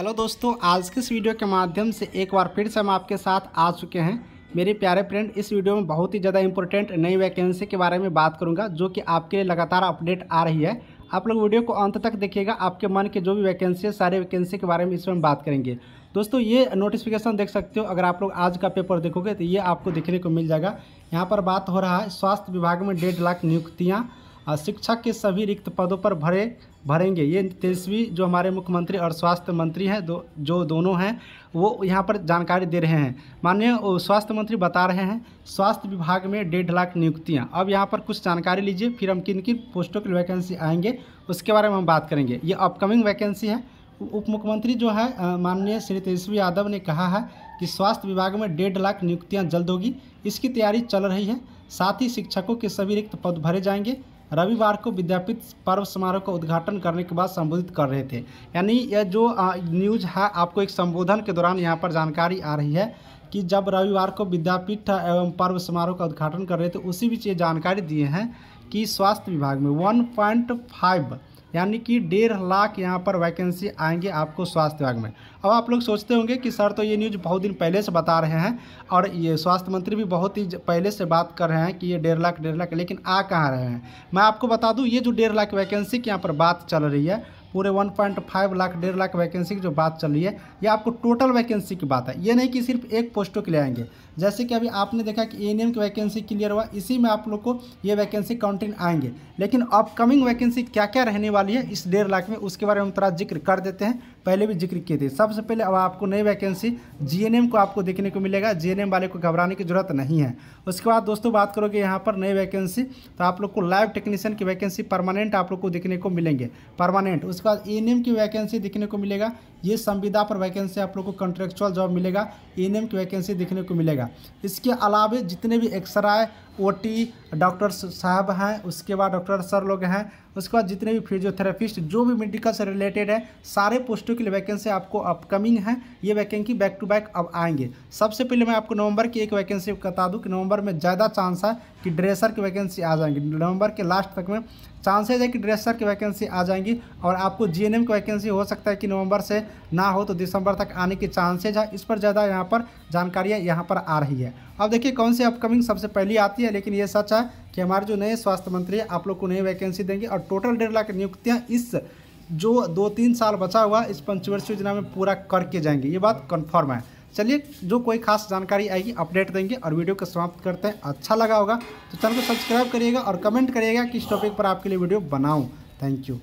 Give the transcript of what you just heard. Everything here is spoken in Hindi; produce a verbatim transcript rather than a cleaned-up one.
हेलो दोस्तों, आज के इस वीडियो के माध्यम से एक बार फिर से हम आपके साथ आ चुके हैं मेरे प्यारे फ्रेंड। इस वीडियो में बहुत ही ज़्यादा इंपॉर्टेंट नई वैकेंसी के बारे में बात करूंगा जो कि आपके लिए लगातार अपडेट आ रही है। आप लोग वीडियो को अंत तक देखिएगा, आपके मन के जो भी वैकेंसी है सारे वैकेंसी के बारे में इसमें हम बात करेंगे। दोस्तों ये नोटिफिकेशन देख सकते हो, अगर आप लोग आज का पेपर देखोगे तो ये आपको देखने को मिल जाएगा। यहाँ पर बात हो रहा है स्वास्थ्य विभाग में डेढ़ लाख नियुक्तियाँ, शिक्षा के सभी रिक्त पदों पर भरे भरेंगे। ये तेजस्वी जो हमारे मुख्यमंत्री और स्वास्थ्य मंत्री हैं दो जो दोनों हैं वो यहाँ पर जानकारी दे रहे हैं। माननीय स्वास्थ्य मंत्री बता रहे हैं स्वास्थ्य विभाग में डेढ़ लाख नियुक्तियाँ। अब यहाँ पर कुछ जानकारी लीजिए, फिर हम किन किन पोस्टों की वैकेंसी आएंगे उसके बारे में हम बात करेंगे। ये अपकमिंग वैकेंसी है। उप मुख्यमंत्री जो है माननीय श्री तेजस्वी यादव ने कहा है कि स्वास्थ्य विभाग में डेढ़ लाख नियुक्तियाँ जल्द होगी, इसकी तैयारी चल रही है। साथ ही शिक्षकों के सभी रिक्त पद भरे जाएंगे। रविवार को विद्यापीठ पर्व समारोह का उद्घाटन करने के बाद संबोधित कर रहे थे। यानी यह जो न्यूज़ है आपको एक संबोधन के दौरान यहाँ पर जानकारी आ रही है कि जब रविवार को विद्यापीठ एवं पर्व समारोह का उद्घाटन कर रहे थे उसी बीच ये जानकारी दिए हैं कि स्वास्थ्य विभाग में वन पॉइंट फाइव यानी कि डेढ़ लाख यहाँ पर वैकेंसी आएंगे आपको स्वास्थ्य विभाग में। अब आप लोग सोचते होंगे कि सर तो ये न्यूज़ बहुत दिन पहले से बता रहे हैं और ये स्वास्थ्य मंत्री भी बहुत ही पहले से बात कर रहे हैं कि ये डेढ़ लाख डेढ़ लाख लेकिन आ कहाँ रहे हैं। मैं आपको बता दूं ये जो डेढ़ लाख वैकेंसी की यहाँ पर बात चल रही है, पूरे वन पॉइंट फाइव लाख डेढ़ लाख वैकेंसी की जो बात चल रही है ये आपको टोटल वैकेंसी की बात है। ये नहीं कि सिर्फ एक पोस्टों के लिए आएंगे, जैसे कि अभी आपने देखा कि ए एन एम की वैकेंसी क्लियर हुआ, इसी में आप लोग को ये वैकेंसी काउंटिंग आएंगे। लेकिन अपकमिंग वैकेंसी क्या क्या रहने वाली है इस डेढ़ लाख में उसके बारे में हम थोड़ा जिक्र कर देते हैं, पहले भी जिक्र किए थे। सबसे पहले अब आपको नई वैकेंसी जी एन एम को आपको देखने को मिलेगा, जी एन एम वाले को घबराने की जरूरत नहीं है। उसके बाद दोस्तों बात करोगे यहाँ पर नई वैकेंसी तो आप लोग को लाइव टेक्नीशियन की वैकेंसी परमानेंट आप लोग को देखने को मिलेंगे परमानेंट। उसके बाद ए एन एम की वैकेंसी देखने को मिलेगा, ये संविदा पर वैकेंसी आप लोग को कॉन्ट्रेक्चुअल जॉब मिलेगा, ए एन एम की वैकेंसी देखने को मिलेगा। इसके अलावा जितने भी एक्सराय ओ टी डॉक्टर साहब हैं, उसके बाद डॉक्टर सर लोग हैं, उसके बाद जितने भी फिजियोथेरेपिस्ट जो भी मेडिकल से रिलेटेड है सारे पोस्टों के लिए वैकेंसी आपको अपकमिंग है। ये वैकेंसी बैक टू बैक अब आएंगे। सबसे पहले मैं आपको नवंबर की एक वैकेंसी बता दूं कि नवंबर में ज़्यादा चांस है कि ड्रेसर की वैकेंसी आ जाएंगी। नवंबर के लास्ट तक में चांसेज है कि ड्रेसर की वैकेंसी आ जाएंगी और आपको जी एन एम की वैकेंसी हो सकता है कि नवंबर से ना हो तो दिसंबर तक आने के चांसेज है। इस पर ज़्यादा यहाँ पर जानकारियाँ यहाँ पर आ रही है। अब देखिए कौन सी अपकमिंग सबसे पहली आती है, लेकिन ये सच है कि हमारे जो नए स्वास्थ्य मंत्री है आप लोग को नई वैकेंसी देंगे और टोटल डेढ़ लाख नियुक्तियाँ इस जो दो तीन साल बचा हुआ इस पंचवर्षीय योजना में पूरा करके जाएंगे, ये बात कन्फर्म है। चलिए जो कोई खास जानकारी आएगी अपडेट देंगे और वीडियो को समाप्त करते हैं। अच्छा लगा होगा तो चैनल को सब्सक्राइब करिएगा और कमेंट करिएगा कि इस टॉपिक पर आपके लिए वीडियो बनाऊँ। Thank you.